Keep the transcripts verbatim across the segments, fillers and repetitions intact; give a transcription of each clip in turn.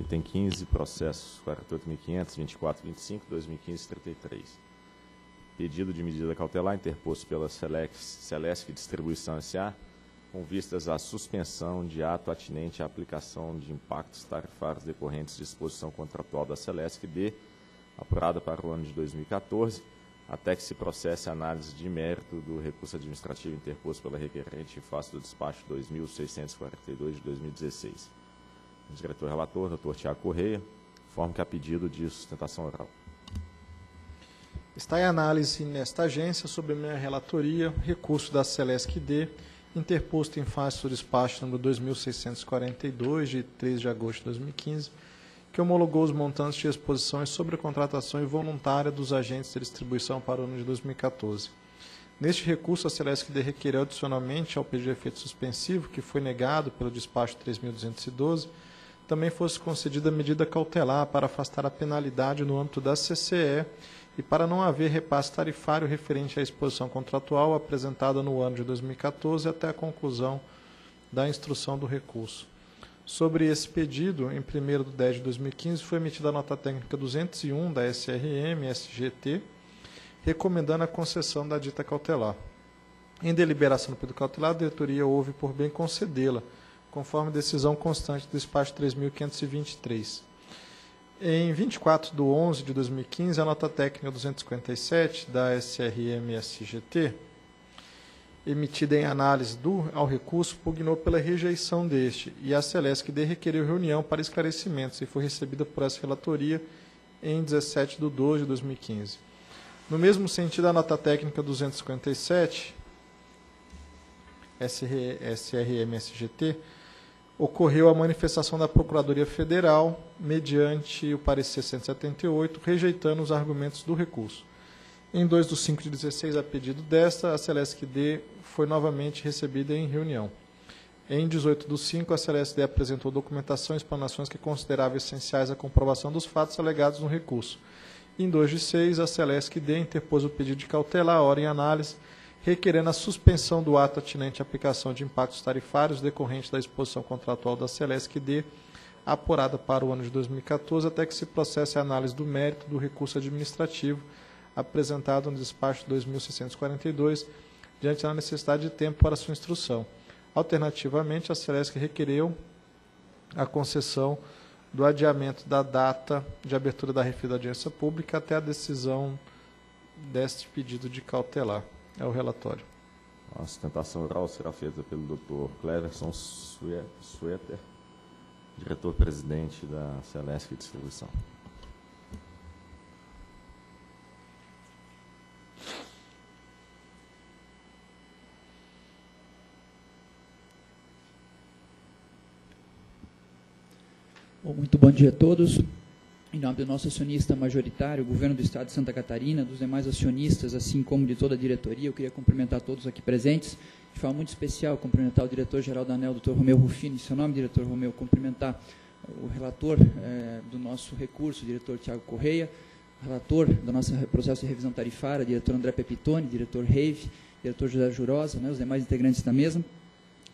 item quinze, processos quarenta e oito mil e quinhentos, vinte e quatro, vinte e cinco, dois mil e quinze, trinta e três. Pedido de medida cautelar interposto pela Celesc Distribuição S A com vistas à suspensão de ato atinente à aplicação de impactos tarifários decorrentes de disposição contratual da Celesc-D, apurada para o ano de dois mil e quatorze, até que se processe a análise de mérito do recurso administrativo interposto pela requerente em face do despacho dois mil seiscentos e quarenta e dois de dois mil e dezesseis. O diretor relator, doutor Tiago Correia, informa que há pedido de sustentação oral. Está em análise nesta agência, sob minha relatoria, recurso da Celesc-D, interposto em face do despacho número dois mil seiscentos e quarenta e dois, de três de agosto de dois mil e quinze, que homologou os montantes de exposições sobre a contratação involuntária dos agentes de distribuição para o ano de dois mil e quatorze. Neste recurso, a Celesc-D requereu adicionalmente ao pedido de efeito suspensivo, que foi negado pelo despacho três mil duzentos e doze, também fosse concedida medida cautelar para afastar a penalidade no âmbito da C C E e para não haver repasse tarifário referente à exposição contratual apresentada no ano de dois mil e quatorze até a conclusão da instrução do recurso. Sobre esse pedido, em primeiro de dez de dois mil e quinze, foi emitida a nota técnica duzentos e um da S R M S G T, recomendando a concessão da dita cautelar. Em deliberação do pedido cautelar, a diretoria houve por bem concedê-la, conforme decisão constante do despacho três mil quinhentos e vinte e três. Em vinte e quatro de onze de dois mil e quinze, a nota técnica duzentos e cinquenta e sete da S R M S G T, emitida em análise do, ao recurso, pugnou pela rejeição deste, e a Celesc-D requereu reunião para esclarecimentos e foi recebida por essa relatoria em dezessete de doze de dois mil e quinze. No mesmo sentido, a nota técnica duzentos e cinquenta e sete, S R M S G T, ocorreu a manifestação da Procuradoria Federal, mediante o parecer cento e setenta e oito, rejeitando os argumentos do recurso. Em dois de cinco de dezesseis, a pedido desta, a Celesc-D foi novamente recebida em reunião. Em dezoito de cinco, a Celesc-D apresentou documentação e explanações que considerava essenciais à comprovação dos fatos alegados no recurso. Em dois de seis, a Celesc-D interpôs o pedido de cautelar, hora em análise, requerendo a suspensão do ato atinente à aplicação de impactos tarifários decorrente da exposição contratual da Celesc-D, apurada para o ano de dois mil e quatorze, até que se processe a análise do mérito do recurso administrativo apresentado no despacho dois mil seiscentos e quarenta e dois, diante da necessidade de tempo para sua instrução. Alternativamente, a Celesc requereu a concessão do adiamento da data de abertura da referida audiência pública até a decisão deste pedido de cautelar. É o relatório. A sustentação oral será feita pelo doutor Cleverson Suéter, diretor-presidente da Celesc Distribuição. Bom, muito bom dia a todos. Em nome do nosso acionista majoritário, o Governo do Estado de Santa Catarina, dos demais acionistas, assim como de toda a diretoria, eu queria cumprimentar todos aqui presentes. De forma muito especial, cumprimentar o diretor-geral da ANEEL, doutor Romeu Rufino, em seu nome, diretor Romeu, cumprimentar o relator eh, do nosso recurso, o diretor Tiago Correia, relator do nosso processo de revisão tarifária, diretor André Pepitone, diretor Reif, diretor José Jurosa, né, os demais integrantes da mesa.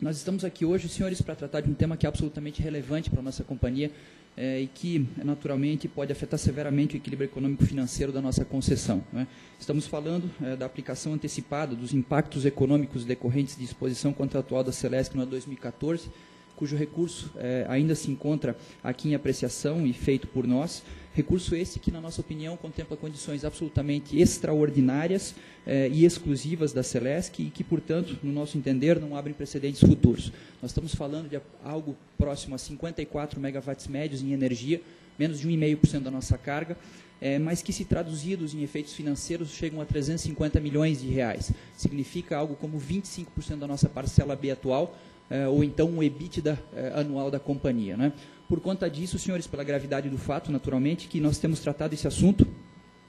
Nós estamos aqui hoje, senhores, para tratar de um tema que é absolutamente relevante para a nossa companhia eh, e que, naturalmente, pode afetar severamente o equilíbrio econômico-financeiro da nossa concessão, né? Estamos falando eh, da aplicação antecipada dos impactos econômicos decorrentes de exposição contratual da Celesc no ano dois mil e quatorze, cujo recurso eh, ainda se encontra aqui em apreciação e feito por nós. Recurso esse que, na nossa opinião, contempla condições absolutamente extraordinárias eh, e exclusivas da Celesc e que, portanto, no nosso entender, não abrem precedentes futuros. Nós estamos falando de algo próximo a cinquenta e quatro megawatts médios em energia, menos de um vírgula cinco por cento da nossa carga, eh, mas que, se traduzidos em efeitos financeiros, chegam a trezentos e cinquenta milhões de reais. Significa algo como vinte e cinco por cento da nossa parcela B atual, eh, ou então um EBITDA eh, anual da companhia, né? Por conta disso, senhores, pela gravidade do fato, naturalmente, que nós temos tratado esse assunto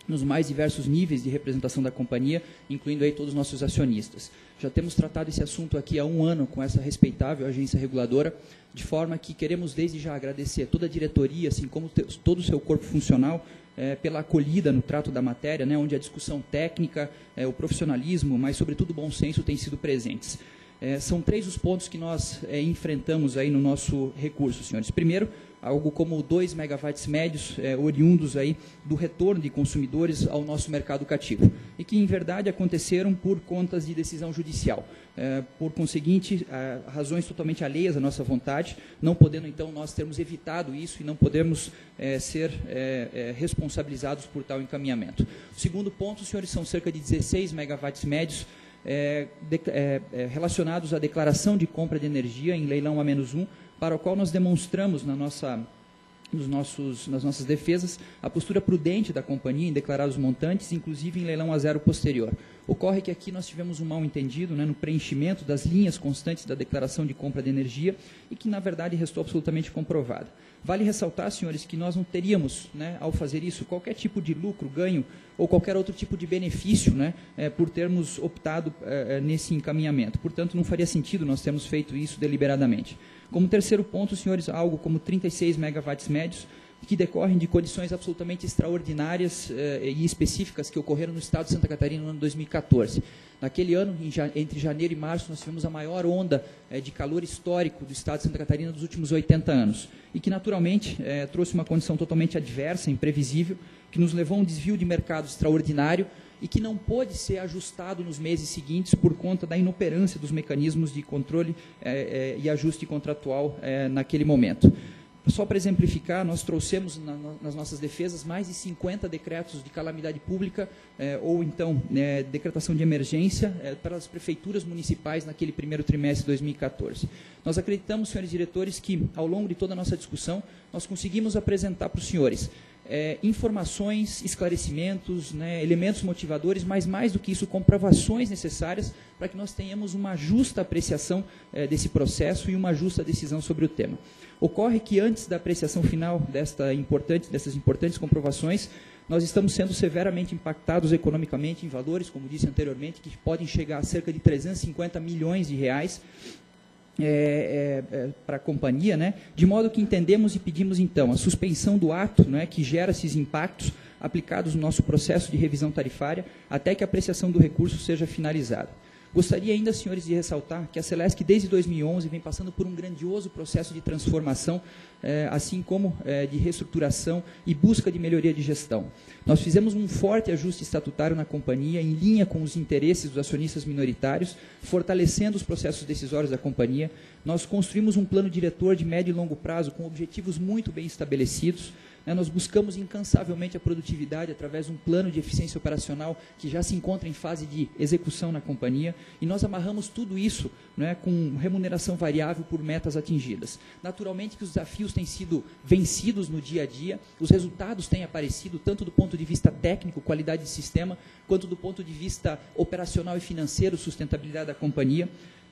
nos mais diversos níveis de representação da companhia, incluindo aí todos os nossos acionistas. Já temos tratado esse assunto aqui há um ano com essa respeitável agência reguladora, de forma que queremos desde já agradecer a toda a diretoria, assim como todo o seu corpo funcional, É, pela acolhida no trato da matéria, né, onde a discussão técnica, é, o profissionalismo, mas sobretudo o bom senso têm sido presentes. É, são três os pontos que nós é, enfrentamos aí no nosso recurso, senhores. Primeiro, algo como dois megawatts médios é, oriundos aí do retorno de consumidores ao nosso mercado cativo, e que, em verdade, aconteceram por contas de decisão judicial. É, por conseguinte, é, razões totalmente alheias à nossa vontade, não podendo, então, nós termos evitado isso e não podermos é, ser é, é, responsabilizados por tal encaminhamento. O segundo ponto, senhores, são cerca de dezesseis megawatts médios, É, de, é, é, relacionados à declaração de compra de energia em leilão A menos um, para o qual nós demonstramos na nossa, nos nossos, nas nossas defesas a postura prudente da companhia em declarar os montantes, inclusive em leilão a zero posterior. Ocorre que aqui nós tivemos um mal entendido, né, no preenchimento das linhas constantes da declaração de compra de energia e que, na verdade, restou absolutamente comprovada. Vale ressaltar, senhores, que nós não teríamos, né, ao fazer isso, qualquer tipo de lucro, ganho ou qualquer outro tipo de benefício, né, é, por termos optado é, nesse encaminhamento. Portanto, não faria sentido nós termos feito isso deliberadamente. Como terceiro ponto, senhores, algo como trinta e seis megawatts médios, que decorrem de condições absolutamente extraordinárias eh, e específicas que ocorreram no estado de Santa Catarina no ano dois mil e quatorze. Naquele ano, em ja entre janeiro e março, nós tivemos a maior onda eh, de calor histórico do estado de Santa Catarina dos últimos oitenta anos, e que, naturalmente, eh, trouxe uma condição totalmente adversa, imprevisível, que nos levou a um desvio de mercado extraordinário e que não pôde ser ajustado nos meses seguintes por conta da inoperância dos mecanismos de controle eh, eh, e ajuste contratual eh, naquele momento. Só para exemplificar, nós trouxemos na, nas nossas defesas mais de cinquenta decretos de calamidade pública eh, ou, então, eh, decretação de emergência eh, para as prefeituras municipais naquele primeiro trimestre de dois mil e quatorze. Nós acreditamos, senhores diretores, que, ao longo de toda a nossa discussão, nós conseguimos apresentar para os senhores É, informações, esclarecimentos, né, elementos motivadores, mas mais do que isso, comprovações necessárias para que nós tenhamos uma justa apreciação é, desse processo e uma justa decisão sobre o tema. Ocorre que antes da apreciação final desta importante, dessas importantes comprovações, nós estamos sendo severamente impactados economicamente em valores, como disse anteriormente, que podem chegar a cerca de trezentos e cinquenta milhões de reais, É, é, é, para a companhia, né? De modo que entendemos e pedimos, então, a suspensão do ato, né, que gera esses impactos aplicados no nosso processo de revisão tarifária, até que a apreciação do recurso seja finalizada. Gostaria ainda, senhores, de ressaltar que a Celesc, desde dois mil e onze, vem passando por um grandioso processo de transformação, eh, assim como eh, de reestruturação e busca de melhoria de gestão. Nós fizemos um forte ajuste estatutário na companhia, em linha com os interesses dos acionistas minoritários, fortalecendo os processos decisórios da companhia. Nós construímos um plano diretor de médio e longo prazo com objetivos muito bem estabelecidos. Nós buscamos incansavelmente a produtividade através de um plano de eficiência operacional que já se encontra em fase de execução na companhia, e nós amarramos tudo isso, né, com remuneração variável por metas atingidas. Naturalmente que os desafios têm sido vencidos no dia a dia, os resultados têm aparecido tanto do ponto de vista técnico, qualidade de sistema, quanto do ponto de vista operacional e financeiro, sustentabilidade da companhia.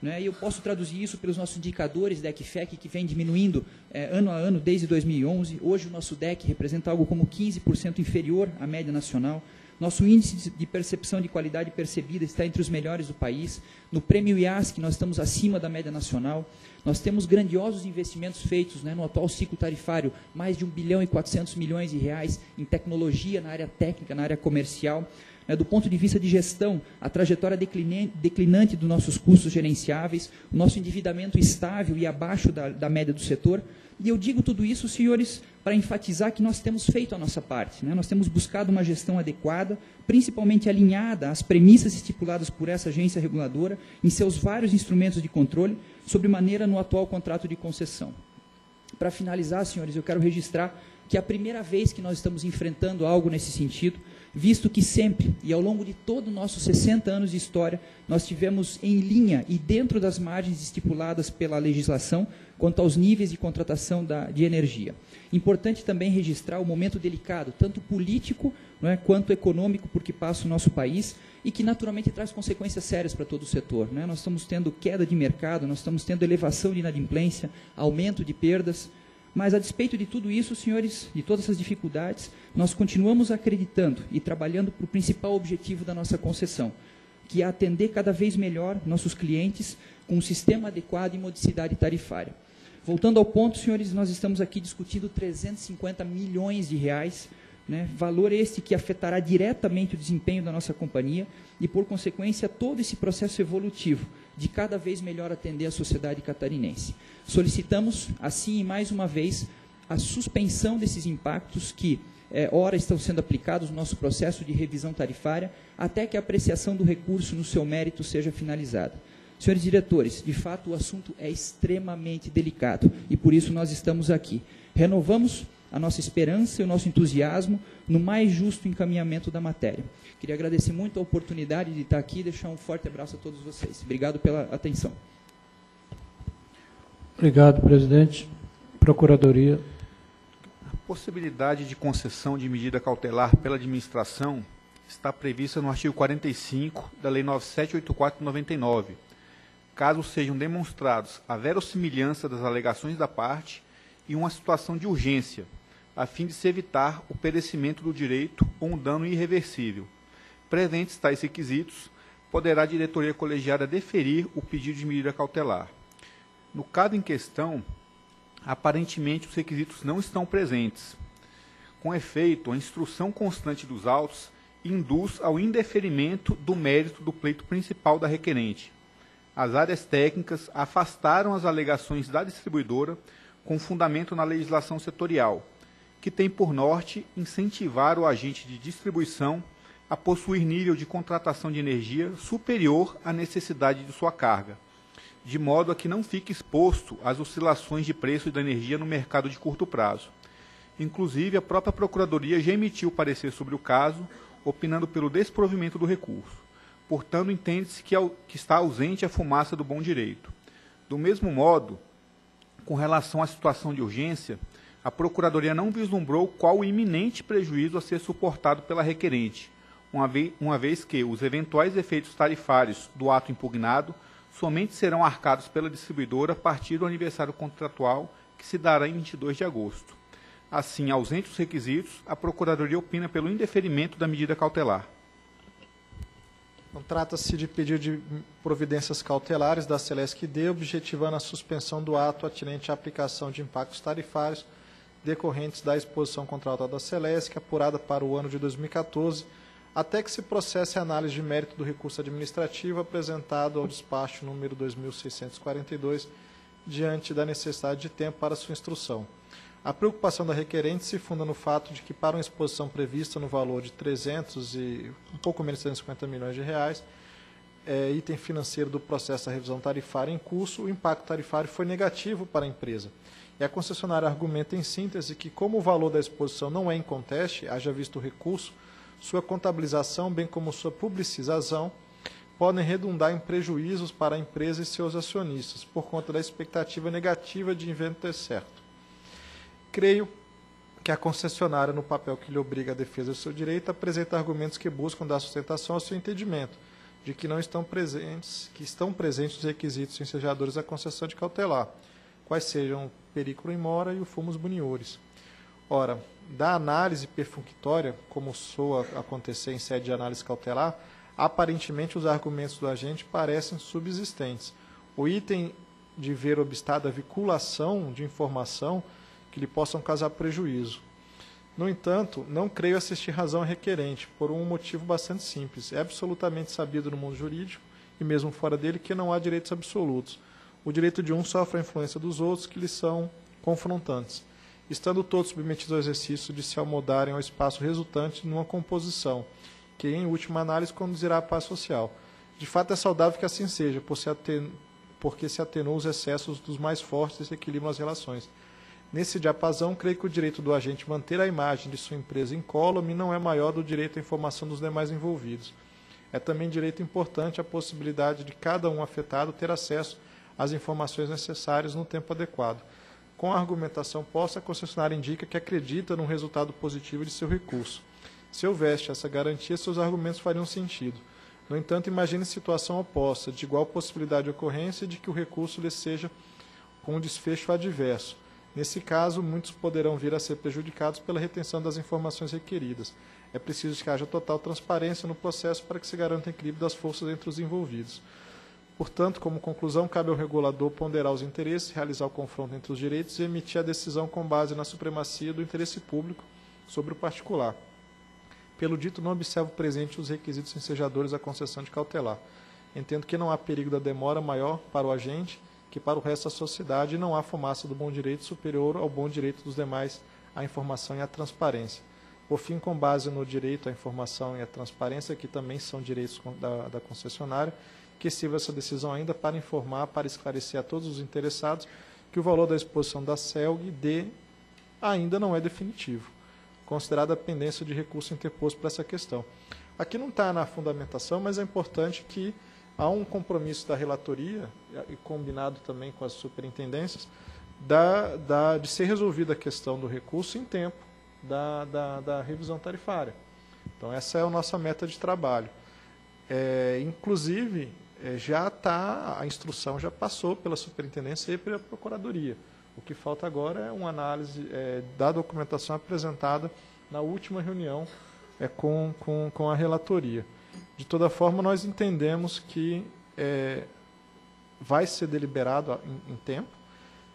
Né, e eu posso traduzir isso pelos nossos indicadores D E C F E C, que vem diminuindo é, ano a ano desde dois mil e onze. Hoje o nosso D E C representa algo como quinze por cento inferior à média nacional. Nosso índice de percepção de qualidade percebida está entre os melhores do país. No prêmio I A S C, nós estamos acima da média nacional. Nós temos grandiosos investimentos feitos, né, no atual ciclo tarifário, mais de um bilhão e quatrocentos milhões de reais em tecnologia, na área técnica, na área comercial. Do ponto de vista de gestão, a trajetória declinante dos nossos custos gerenciáveis, o nosso endividamento estável e abaixo da, da média do setor. E eu digo tudo isso, senhores, para enfatizar que nós temos feito a nossa parte, né? Nós temos buscado uma gestão adequada, principalmente alinhada às premissas estipuladas por essa agência reguladora em seus vários instrumentos de controle, sobremaneira no atual contrato de concessão. Para finalizar, senhores, eu quero registrar que é a primeira vez que nós estamos enfrentando algo nesse sentido, visto que sempre, e ao longo de todo o nosso sessenta anos de história, nós tivemos em linha e dentro das margens estipuladas pela legislação quanto aos níveis de contratação da, de energia. Importante também registrar o momento delicado, tanto político, né, quanto econômico, por que passa o nosso país, e que naturalmente traz consequências sérias para todo o setor, né? Nós estamos tendo queda de mercado, nós estamos tendo elevação de inadimplência, aumento de perdas. Mas, a despeito de tudo isso, senhores, de todas essas dificuldades, nós continuamos acreditando e trabalhando para o principal objetivo da nossa concessão, que é atender cada vez melhor nossos clientes com um sistema adequado e modicidade tarifária. Voltando ao ponto, senhores, nós estamos aqui discutindo trezentos e cinquenta milhões de reais, né, valor este que afetará diretamente o desempenho da nossa companhia e, por consequência, todo esse processo evolutivo de cada vez melhor atender a sociedade catarinense. Solicitamos, assim, mais uma vez, a suspensão desses impactos que, é, ora, estão sendo aplicados no nosso processo de revisão tarifária, até que a apreciação do recurso no seu mérito seja finalizada. Senhores diretores, de fato, o assunto é extremamente delicado e, por isso, nós estamos aqui. Renovamos a nossa esperança e o nosso entusiasmo no mais justo encaminhamento da matéria. Queria agradecer muito a oportunidade de estar aqui e deixar um forte abraço a todos vocês. Obrigado pela atenção. Obrigado, presidente. Procuradoria. A possibilidade de concessão de medida cautelar pela administração está prevista no artigo quarenta e cinco da Lei nove mil setecentos e oitenta e quatro de noventa e nove. Caso sejam demonstrados a verossimilhança das alegações da parte e uma situação de urgência, a fim de se evitar o perecimento do direito ou um dano irreversível. Presentes tais requisitos, poderá a diretoria colegiada deferir o pedido de medida cautelar. No caso em questão, aparentemente os requisitos não estão presentes. Com efeito, a instrução constante dos autos induz ao indeferimento do mérito do pleito principal da requerente. As áreas técnicas afastaram as alegações da distribuidora com fundamento na legislação setorial, que tem por norte incentivar o agente de distribuição a possuir nível de contratação de energia superior à necessidade de sua carga, de modo a que não fique exposto às oscilações de preço da energia no mercado de curto prazo. Inclusive, a própria Procuradoria já emitiu parecer sobre o caso, opinando pelo desprovimento do recurso. Portanto, entende-se que está ausente a fumaça do bom direito. Do mesmo modo, com relação à situação de urgência, a Procuradoria não vislumbrou qual o iminente prejuízo a ser suportado pela requerente, uma vez, uma vez que os eventuais efeitos tarifários do ato impugnado somente serão arcados pela distribuidora a partir do aniversário contratual, que se dará em vinte e dois de agosto. Assim, ausentes os requisitos, a Procuradoria opina pelo indeferimento da medida cautelar. Então, trata-se de pedido de providências cautelares da Celesc-D, objetivando a suspensão do ato atinente à aplicação de impactos tarifários decorrentes da exposição contratual da Celesc, apurada para o ano de dois mil e quatorze, até que se processe a análise de mérito do recurso administrativo apresentado ao despacho número dois mil seiscentos e quarenta e dois, diante da necessidade de tempo para sua instrução. A preocupação da requerente se funda no fato de que, para uma exposição prevista no valor de trezentos e um pouco menos de trezentos e cinquenta milhões de reais, é, item financeiro do processo da revisão tarifária em curso, o impacto tarifário foi negativo para a empresa. E a concessionária argumenta em síntese que, como o valor da exposição não é em conteste, haja visto o recurso, sua contabilização, bem como sua publicização, podem redundar em prejuízos para a empresa e seus acionistas, por conta da expectativa negativa de evento ter certo. Creio que a concessionária, no papel que lhe obriga a defesa do seu direito, apresenta argumentos que buscam dar sustentação ao seu entendimento, de que não estão presentes, que estão presentes os requisitos ensejadores da concessão de cautelar, quais sejam o periculo in mora e o fumus buniores. Ora, da análise perfunctória, como soa acontecer em sede de análise cautelar, aparentemente os argumentos do agente parecem subsistentes. O item de ver obstada a vinculação de informação que lhe possam causar prejuízo. No entanto, não creio assistir razão requerente, por um motivo bastante simples. É absolutamente sabido no mundo jurídico, e mesmo fora dele, que não há direitos absolutos. O direito de um sofre a influência dos outros, que lhe são confrontantes, estando todos submetidos ao exercício de se almodarem ao espaço resultante numa composição, que, em última análise, conduzirá à paz social. De fato, é saudável que assim seja, por se aten... porque se atenuam os excessos dos mais fortes e se equilibram as relações. Nesse diapasão, creio que o direito do agente manter a imagem de sua empresa incólume não é maior do direito à informação dos demais envolvidos. É também direito importante a possibilidade de cada um afetado ter acesso às informações necessárias no tempo adequado. Com a argumentação posta, a concessionária indica que acredita no resultado positivo de seu recurso. Se houvesse essa garantia, seus argumentos fariam sentido. No entanto, imagine situação oposta, de igual possibilidade de ocorrência e de que o recurso lhe seja com um desfecho adverso. Nesse caso, muitos poderão vir a ser prejudicados pela retenção das informações requeridas. É preciso que haja total transparência no processo para que se garanta o equilíbrio das forças entre os envolvidos. Portanto, como conclusão, cabe ao regulador ponderar os interesses, realizar o confronto entre os direitos e emitir a decisão com base na supremacia do interesse público sobre o particular. Pelo dito, não observo presente os requisitos ensejadores à concessão de cautelar. Entendo que não há perigo da demora maior para o agente que para o resto da sociedade e não há fumaça do bom direito superior ao bom direito dos demais à informação e à transparência. Por fim, com base no direito à informação e à transparência, que também são direitos da, da concessionária, que sirva essa decisão ainda para informar, para esclarecer a todos os interessados que o valor da exposição da Celesc-D ainda não é definitivo, considerada a pendência de recurso interposto para essa questão. Aqui não está na fundamentação, mas é importante que há um compromisso da relatoria, e combinado também com as superintendências, da, da, de ser resolvida a questão do recurso em tempo da, da, da revisão tarifária. Então, essa é a nossa meta de trabalho. É, inclusive, é, já está, a instrução já passou pela superintendência e pela procuradoria. O que falta agora é uma análise é, da documentação apresentada na última reunião é, com, com, com a relatoria. De toda forma, nós entendemos que é, vai ser deliberado em, em tempo.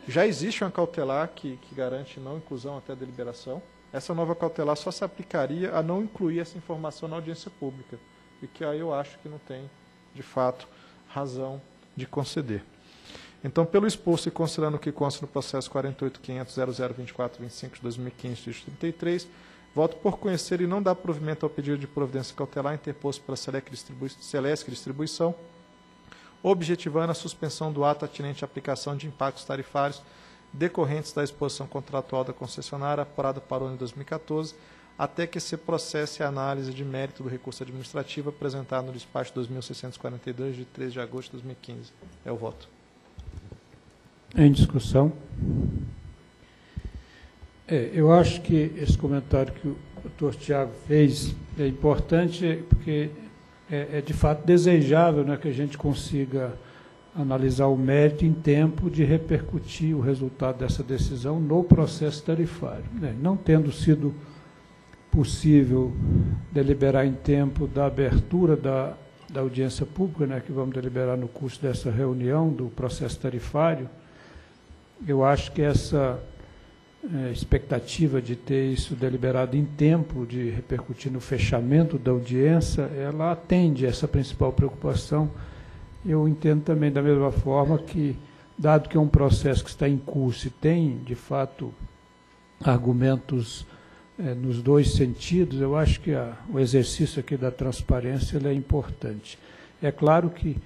Já existe uma cautelar que, que garante não inclusão até a deliberação. Essa nova cautelar só se aplicaria a não incluir essa informação na audiência pública, e que aí eu acho que não tem, de fato, razão de conceder. Então, pelo exposto e considerando o que consta no processo quarenta e oito ponto quinhentos ponto zero zero dois quatro dois cinco de dois mil e quinze, trinta e três, voto por conhecer e não dar provimento ao pedido de providência cautelar interposto pela Celesc Distribuição, objetivando a suspensão do ato atinente à aplicação de impactos tarifários decorrentes da exposição contratual da concessionária, apurada para o ano de dois mil e quatorze, até que se processe a análise de mérito do recurso administrativo apresentado no despacho dois mil seiscentos e quarenta e dois, de três de agosto de dois mil e quinze. É o voto. Em discussão. É, eu acho que esse comentário que o doutor Tiago fez é importante, porque é, é de fato desejável, né, que a gente consiga analisar o mérito em tempo de repercutir o resultado dessa decisão no processo tarifário, né? Não tendo sido possível deliberar em tempo da abertura da, da audiência pública, né, que vamos deliberar no curso dessa reunião do processo tarifário, eu acho que essa é, expectativa de ter isso deliberado em tempo, de repercutir no fechamento da audiência, ela atende essa principal preocupação. Eu entendo também da mesma forma que, dado que é um processo que está em curso e tem, de fato, argumentos É, nos dois sentidos, eu acho que a, o exercício aqui da transparência ele é importante. É claro que,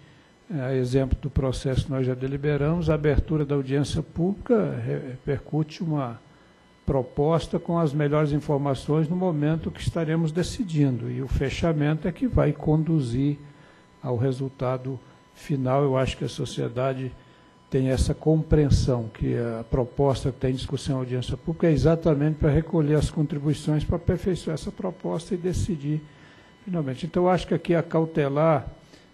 a exemplo do processo que nós já deliberamos, a abertura da audiência pública repercute uma proposta com as melhores informações no momento que estaremos decidindo, e o fechamento é que vai conduzir ao resultado final. Eu acho que a sociedade tem essa compreensão que a proposta que está em discussão na audiência pública é exatamente para recolher as contribuições para aperfeiçoar essa proposta e decidir finalmente. Então, eu acho que aqui a cautelar,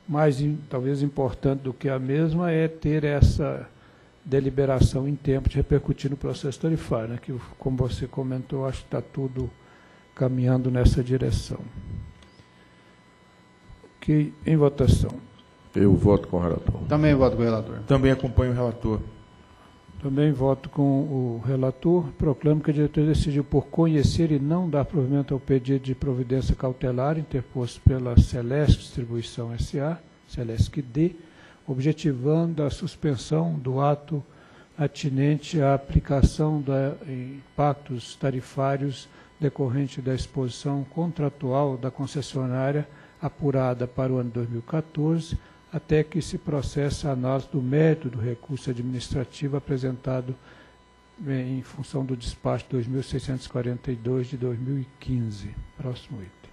mais talvez importante do que a mesma, é ter essa deliberação em tempo de repercutir no processo tarifário, né? Que, como você comentou, acho que está tudo caminhando nessa direção. Ok, em votação. Eu voto com o relator. Também voto com o relator. Também acompanho o relator. Também voto com o relator. Proclamo que a diretoria decidiu por conhecer e não dar provimento ao pedido de providência cautelar interposto pela Celesc Distribuição S A, Celesc-D, objetivando a suspensão do ato atinente à aplicação de impactos tarifários decorrente da exposição contratual da concessionária apurada para o ano dois mil e quatorze, até que se processe a análise do mérito do recurso administrativo apresentado em função do despacho dois mil seiscentos e quarenta e dois de dois mil e quinze. Próximo item.